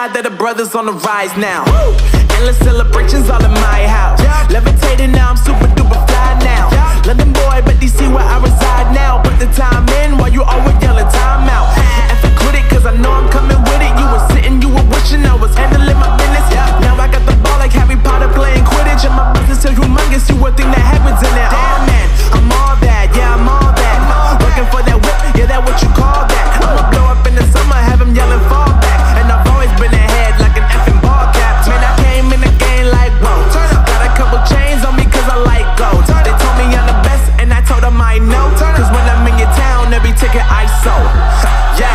side that the brothers on the rise now. Woo! Endless celebrations all in my house. Yeah. Levitating now, I'm super duper fly now. Yeah. London boy, but DC where I reside now. Put the time in while you always yelling time out. And for critic, cause I know I'm coming with it. You were sitting, you were wishing I was handling my business. Yeah. Now I got the ball like Harry Potter playing Quidditch. And my business is humongous, you a thing that happens in it. Oh man, I'm all that, yeah, I'm all that. Looking for that whip, yeah, that what you call that. I'ma blow up in the summer, have him yelling fall back. And I've always been ahead like an effing ball cap. Man, I came in the game like, whoa. Got a couple chains on me cause I like gold. They told me I'm the best and I told them I know. Cause when I'm in your town, every ticket I sold. Yeah,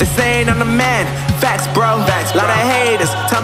they saying I'm the man, facts bro. Lot of haters, tell